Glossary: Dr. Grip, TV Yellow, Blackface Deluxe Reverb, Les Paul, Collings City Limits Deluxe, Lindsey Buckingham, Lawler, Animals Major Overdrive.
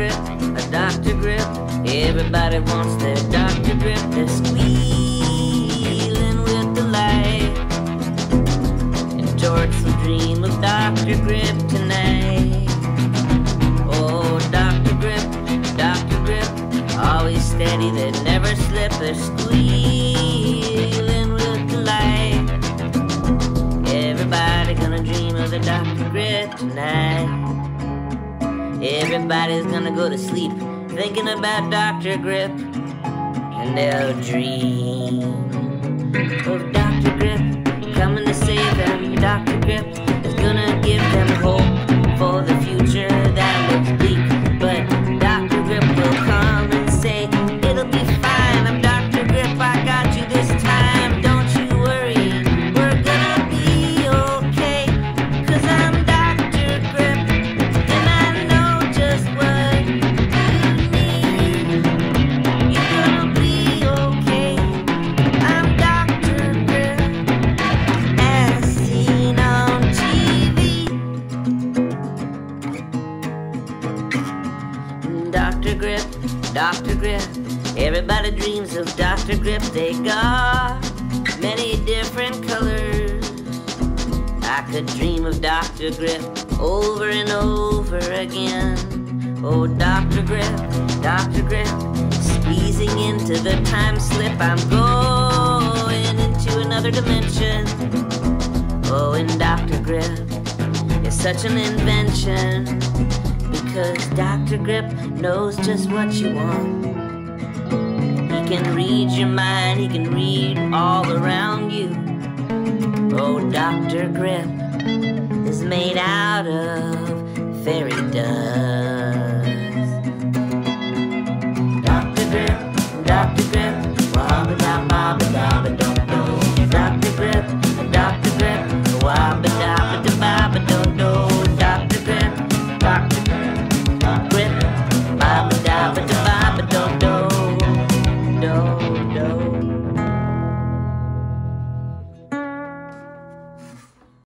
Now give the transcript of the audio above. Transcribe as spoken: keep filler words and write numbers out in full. Grip, a Doctor Grip. Everybody wants their Doctor Grip. They're squealing with delight and torch will dream of Doctor Grip tonight. Oh, Doctor Grip, Doctor Grip, always steady, they never slip. They're squealing with delight. Everybody gonna dream of their Doctor Grip tonight. Everybody's gonna go to sleep thinking about Doctor Grip, and they'll dream of Doctor Grip coming to save them. Doctor Grip is gonna give them hope for the future that looks bleak, but Doctor Grip will come and say, it'll be fine. I'm Doctor Grip, I got you this time. Don't you worry, we're gonna be okay, 'cause I'm Doctor Grip. Doctor Grip, Doctor Grip, everybody dreams of Doctor Grip. They got many different colors. I could dream of Doctor Grip over and over again. Oh, Doctor Grip, Doctor Grip, squeezing into the time slip. I'm going into another dimension. Oh, and Doctor Grip is such an invention, because Doctor Grip knows just what you want. He can read your mind, he can read all around you. Oh, Doctor Grip is made out of fairy dust.